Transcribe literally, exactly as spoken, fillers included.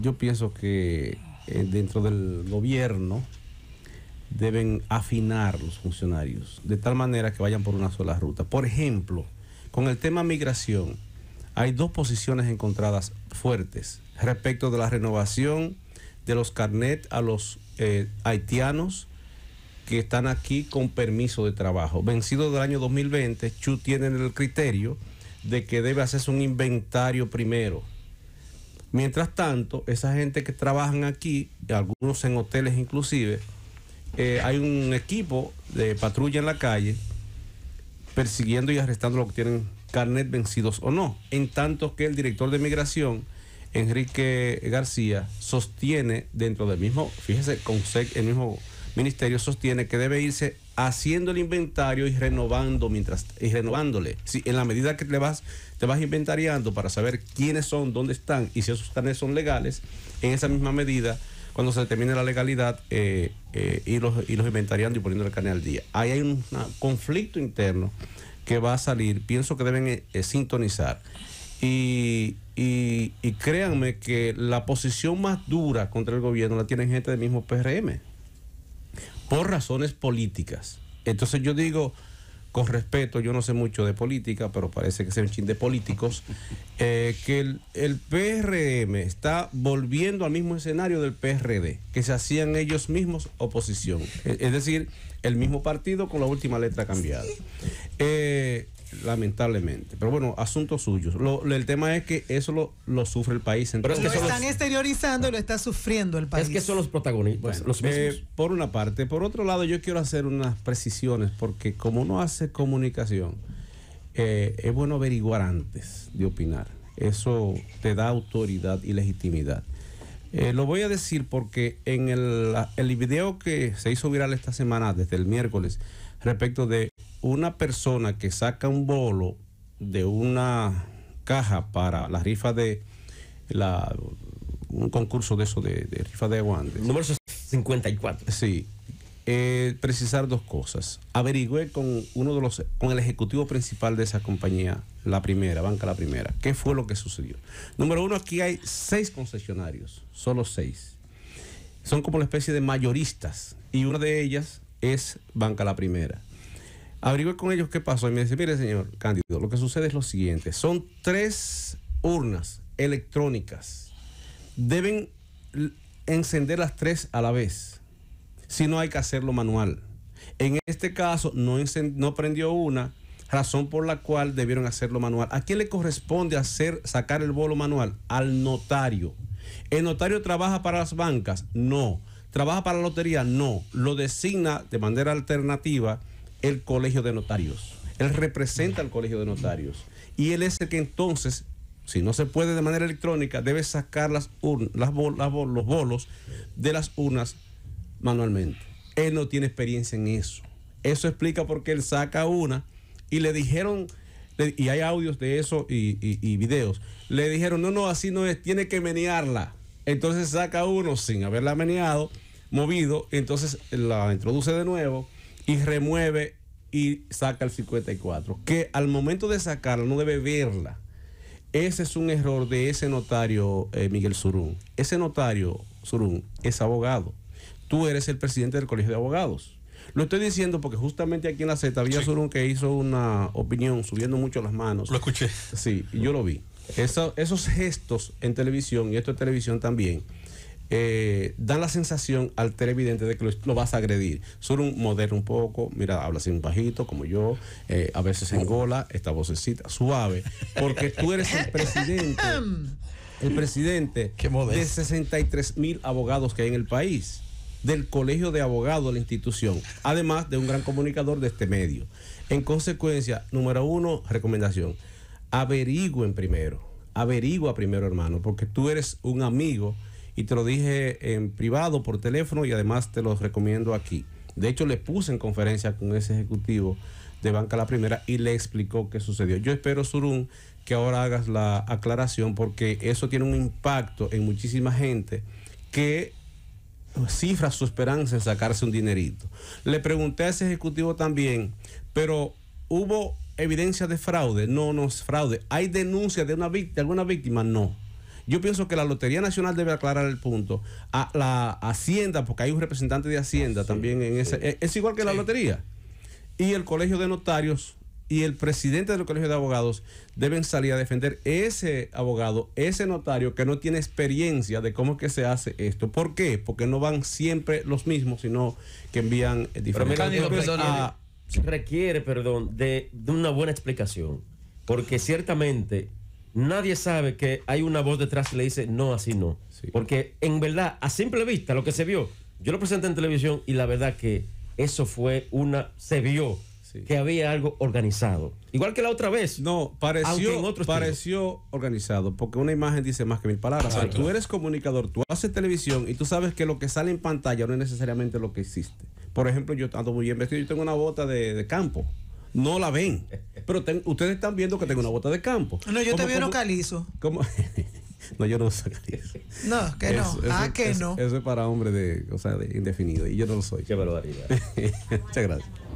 yo pienso que eh, dentro del gobierno deben afinar los funcionarios de tal manera que vayan por una sola ruta. Por ejemplo, con el tema migración, hay dos posiciones encontradas fuertes respecto de la renovación de los carnet a los eh, haitianos que están aquí con permiso de trabajo. Vencido del año dos mil veinte, Chu tiene el criterio de que debe hacerse un inventario primero. Mientras tanto, esa gente que trabajan aquí, algunos en hoteles inclusive, eh, hay un equipo de patrulla en la calle persiguiendo y arrestando los que tienen carnet vencidos o no. En tanto que el director de migración, Enrique García, sostiene dentro del mismo, fíjese, Consec, el mismo ministerio sostiene que debe irse haciendo el inventario y renovando mientras y renovándole. Si en la medida que te vas, te vas inventariando para saber quiénes son, dónde están y si esos carnets son legales, en esa misma medida, cuando se determine la legalidad, eh, eh, y los, y los inventariando y poniendo el carnet al día. Ahí hay un conflicto interno que va a salir. Pienso que deben eh, sintonizar. Y, y, y créanme que la posición más dura contra el gobierno la tienen gente del mismo P R M, por razones políticas. Entonces yo digo, con respeto, yo no sé mucho de política, pero parece que sea un chin de políticos, eh, que el, el P R M está volviendo al mismo escenario del P R D, que se hacían ellos mismos oposición. Es decir, el mismo partido con la última letra cambiada. Eh, lamentablemente, pero bueno, asuntos suyos. Lo, el tema es que eso lo, lo sufre el país. Entonces, pero es que lo están los... exteriorizando y lo está sufriendo el país. Es que son los protagonistas, bueno, los eh, mismos. Por una parte, por otro lado, yo quiero hacer unas precisiones, porque como uno hace comunicación, eh, es bueno averiguar antes de opinar. Eso te da autoridad y legitimidad. Eh, lo voy a decir porque en el, el video que se hizo viral esta semana, desde el miércoles, respecto de una persona que saca un bolo de una caja para la rifa de la, un concurso de eso, de, de rifa de aguantes. Número cincuenta y cuatro. Sí. Eh, precisar dos cosas. Averigüé con uno de los, con el ejecutivo principal de esa compañía, La Primera, Banca La Primera. ¿Qué fue lo que sucedió? Número uno, aquí hay seis concesionarios, solo seis. Son como una especie de mayoristas y una de ellas es Banca La Primera. Averigüé con ellos qué pasó y me dice, mire señor Cándido, lo que sucede es lo siguiente, son tres urnas electrónicas, deben encender las tres a la vez, si no hay que hacerlo manual. En este caso no, no prendió una, razón por la cual debieron hacerlo manual. ¿A quién le corresponde hacer, sacar el bolo manual? Al notario. ¿El notario trabaja para las bancas? No. ¿Trabaja para la lotería? No. Lo designa de manera alternativa el Colegio de Notarios. Él representa al Colegio de Notarios. Y él es el que entonces, si no se puede de manera electrónica, debe sacar las urnas, las bol, las bol, los bolos de las urnas manualmente. Él no tiene experiencia en eso. Eso explica por qué él saca una y le dijeron, y hay audios de eso y, y, y videos, le dijeron, no, no, así no es, tiene que menearla. Entonces saca uno sin haberla meneado, movido, entonces la introduce de nuevo y remueve y saca el cincuenta y cuatro, que al momento de sacarla no debe verla. Ese es un error de ese notario, eh, Miguel Surún. Ese notario, Surún, es abogado. Tú eres el presidente del Colegio de Abogados. Lo estoy diciendo porque justamente aquí en la Z había, sí, Surún que hizo una opinión subiendo mucho las manos. Lo escuché. Sí, y yo lo vi. Eso, esos gestos en televisión, y esto en televisión también, eh, dan la sensación al televidente de que lo, lo vas a agredir. Surún modera un poco, mira, habla así un bajito como yo, eh, a veces engola esta vocecita suave, porque tú eres el presidente. El presidente de sesenta y tres mil abogados que hay en el país, del Colegio de Abogados de la institución, además de un gran comunicador de este medio. En consecuencia, número uno, recomendación, averigüen primero, averigua primero, hermano, porque tú eres un amigo y te lo dije en privado por teléfono y además te lo recomiendo aquí. De hecho, le puse en conferencia con ese ejecutivo de Banca La Primera y le explicó qué sucedió. Yo espero, Surún, que ahora hagas la aclaración, porque eso tiene un impacto en muchísima gente que cifra su esperanza en sacarse un dinerito. Le pregunté a ese ejecutivo también, pero ¿hubo evidencia de fraude? No, no es fraude. ¿Hay denuncia de una víctima, alguna víctima? No. Yo pienso que la Lotería Nacional debe aclarar el punto. A la Hacienda, porque hay un representante de Hacienda ah, sí, también en sí. ese. Es, es igual que sí. la Lotería. Y el Colegio de Notarios y el presidente del Colegio de Abogados deben salir a defender ese abogado, ese notario que no tiene experiencia de cómo es que se hace esto. ¿Por qué? Porque no van siempre los mismos, sino que envían diferentes... Pero mira, a... requiere, perdón, de, de una buena explicación. Porque ciertamente nadie sabe que hay una voz detrás que le dice no, así no. Sí. Porque en verdad, a simple vista, lo que se vio, yo lo presenté en televisión y la verdad que eso fue una... se vio... Sí. que había algo organizado. Igual que la otra vez. No, pareció, pareció organizado, porque una imagen dice más que mil palabras. Claro. O sea, tú eres comunicador, tú haces televisión y tú sabes que lo que sale en pantalla no es necesariamente lo que existe. Por ejemplo, yo ando muy bien vestido, yo tengo una bota de, de campo. No la ven, pero ten, ustedes están viendo que tengo una bota de campo. No, yo te veo no calizo. ¿Cómo? No, yo no uso calizo. No, que no. Eso, ah, eso, que eso, no. Eso es para hombres de, o sea, de indefinido, y yo no lo soy. Qué barbaridad. Muchas gracias.